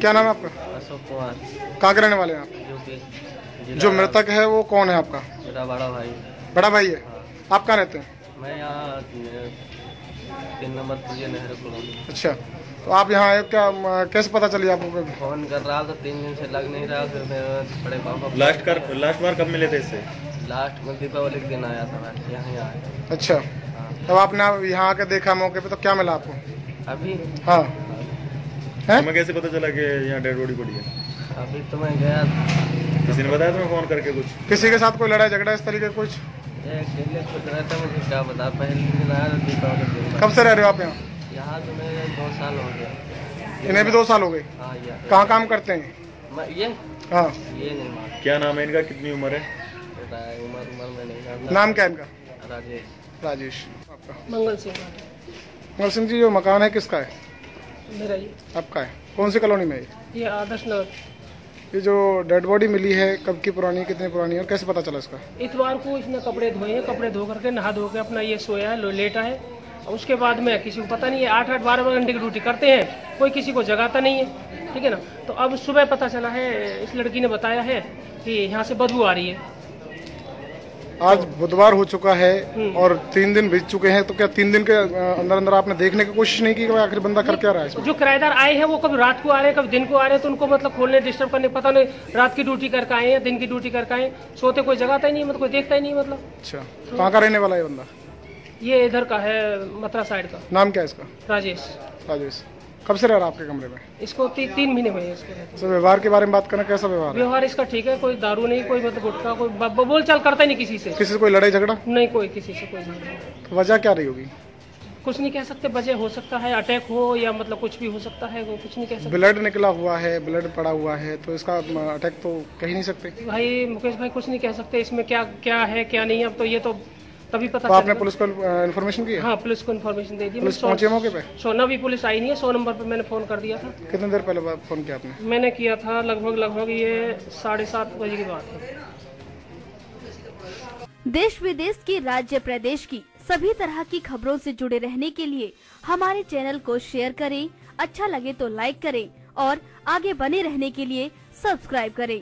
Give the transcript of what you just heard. क्या नाम है आपका? अशोक कुमार। कहाँ के रहने वाले हैं आप? जो मृतक है वो कौन है आपका? मेरा बड़ा भाई। बड़ा भाई है? हाँ। आप कहाँ रहते हैं? मैं यहाँ 3 नंबर नहर। अच्छा, तो आप यहाँ आए क्या? कैसे पता चली आपको? फोन कर रहा था 3 दिन से, लग नहीं रहा। फिर मेरे बड़े पापा। लास्ट बार कब मिले थे इससे? लास्ट में दीपावली के दिन आया था मैं यहाँ। अच्छा, तब आपने यहाँ आके देखा मौके पे, तो क्या मिला आपको अभी? हाँ, तुम्हें कैसे पता चला कि यहाँ डेड बॉडी पड़ी है? अभी तो मैं गया, किसी ने बताया तुम्हें फोन करके? कुछ किसी के साथ कोई लड़ाई झगड़ा इस तरीके कुछ? था मुझे क्या बता, पहले दिन आया था। कब से रह रहे हो आप यहाँ? यहाँ तो मेरे 2 साल हो गए। इन्हें भी 2 साल हो गए? कहाँ काम करते हैं ये? हाँ। क्या नाम है इनका? कितनी उम्र है? उम्र नाम क्या है इनका? राजेश। राजेश। आपका? मंगल सिंह। मंगल सिंह जी, जो मकान है किसका है? मेरा ही। आपका है? कौन सी कॉलोनी में है ये? आदर्श नगर। ये जो डेड बॉडी मिली है कब की पुरानी, कितनी पुरानी है और कैसे पता चला इसका? इतवार को इसने कपड़े धोए हैं, कपड़े धो करके नहा धो के अपना ये सोया है, लेटा है। और उसके बाद में किसी को पता नहीं है, 8-8, 12-12 घंटे की ड्यूटी करते हैं, कोई किसी को जगाता नहीं है, ठीक है ना। तो अब सुबह पता चला है, इस लड़की ने बताया है कि यहाँ से बदबू आ रही है। आज बुधवार हो चुका है और 3 दिन बीत चुके हैं, तो क्या 3 दिन के अंदर अंदर आपने देखने की कोशिश नहीं की कि आखिर बंदा कर क्या रहा है? जो किराएदार आए हैं वो कभी रात को आ रहे हैं, कभी दिन को आ रहे हैं, तो उनको मतलब खोलने डिस्टर्ब करने, पता नहीं रात की ड्यूटी करके आए हैं, दिन की ड्यूटी करके आए, सोते कोई जगाता ही नहीं, मतलब कोई देखता ही नहीं, मतलब। अच्छा, कहाँ का रहने वाला है बंदा? ये इधर का है, मथुरा साइड का। नाम क्या है इसका? राजेश। राजेश, कब से रह रहा आपके कमरे में? इसको 3 महीने में है इसके। सर, व्यवहार के बारे में बात करना, कैसा व्यवहार? व्यवहार इसका ठीक है, कोई दारू नहीं, कोई मतलब गुटखा, कोई बोलचाल करता ही नहीं किसी से। किसी से कोई लड़ाई झगड़ा नहीं, कोई किसी से कोई झगड़ा। तो वजह क्या रही होगी? कुछ नहीं कह सकते, वजह हो सकता है अटैक हो या मतलब कुछ भी हो सकता है, वो कुछ नहीं कह सकते। ब्लड निकला हुआ है, ब्लड पड़ा हुआ है, तो इसका अटैक तो कह ही नहीं सकते। भाई मुकेश भाई, कुछ नहीं कह सकते इसमें, क्या क्या है क्या नहीं है, अब तो ये तो तभी पता। तो आपने पुलिस को इन्फॉर्मेशन की है? हाँ, पुलिस को इन्फॉर्मेशन दे दी। पुलिस पहुंचे मौके पे? 100 भी पुलिस आई नहीं है, 100 नंबर पे मैंने फोन कर दिया था। कितने देर पहले फोन किया आपने? मैंने किया था लगभग ये 7:30 बजे की बात है। देश विदेश की, राज्य प्रदेश की सभी तरह की खबरों से जुड़े रहने के लिए हमारे चैनल को शेयर करें, अच्छा लगे तो लाइक करें और आगे बने रहने के लिए सब्सक्राइब करें।